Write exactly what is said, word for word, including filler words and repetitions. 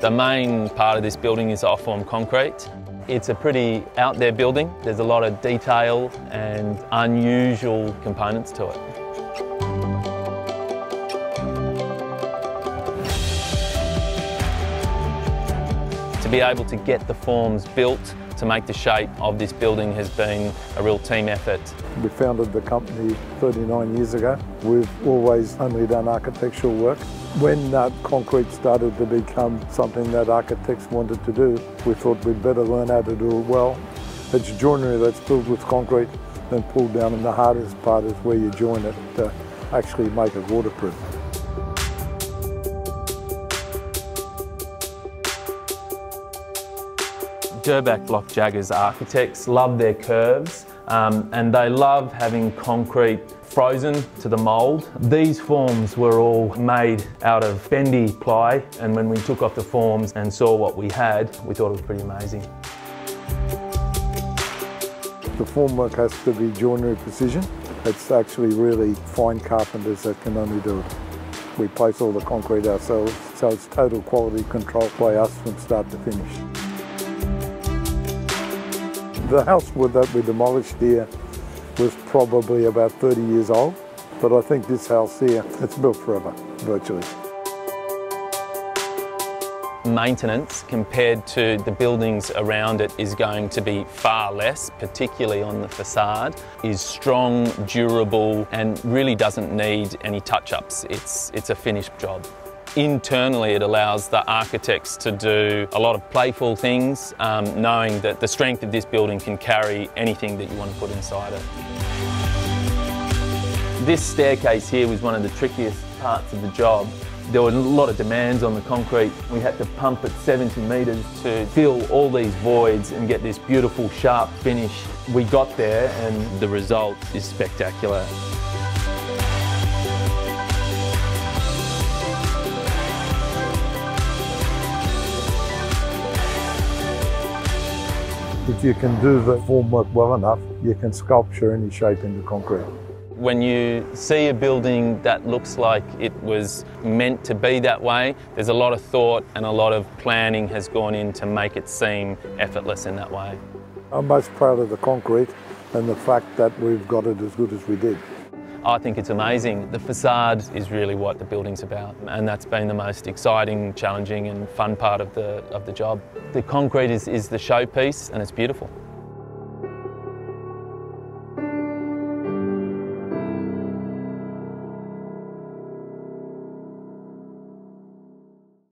The main part of this building is off-form concrete. It's a pretty out there building. There's a lot of detail and unusual components to it. To be able to get the forms built to make the shape of this building has been a real team effort. We founded the company thirty-nine years ago. We've always only done architectural work. When uh, concrete started to become something that architects wanted to do, we thought we'd better learn how to do it well. It's joinery that's filled with concrete then pulled down, and the hardest part is where you join it to actually make it waterproof. Durbach Block Jaggers architects love their curves um, and they love having concrete frozen to the mould. These forms were all made out of bendy ply, and when we took off the forms and saw what we had, we thought it was pretty amazing. The formwork has to be joinery precision. It's actually really fine carpenters that can only do it. We place all the concrete ourselves, so it's total quality control by us from start to finish. The house that we demolished here was probably about thirty years old, but I think this house here, it's built forever, virtually. Maintenance compared to the buildings around it is going to be far less, particularly on the facade, is strong, durable, and really doesn't need any touch-ups. It's, it's a finished job. Internally, it allows the architects to do a lot of playful things, um, knowing that the strength of this building can carry anything that you want to put inside it. This staircase here was one of the trickiest parts of the job. There were a lot of demands on the concrete. We had to pump at seventy metres to fill all these voids and get this beautiful, sharp finish. We got there and the result is spectacular. If you can do the formwork well enough, you can sculpture any shape into concrete. When you see a building that looks like it was meant to be that way, there's a lot of thought and a lot of planning has gone in to make it seem effortless in that way. I'm most proud of the concrete and the fact that we've got it as good as we did. I think it's amazing. The facade is really what the building's about, and that's been the most exciting, challenging and fun part of the, of the job. The concrete is, is the showpiece, and it's beautiful.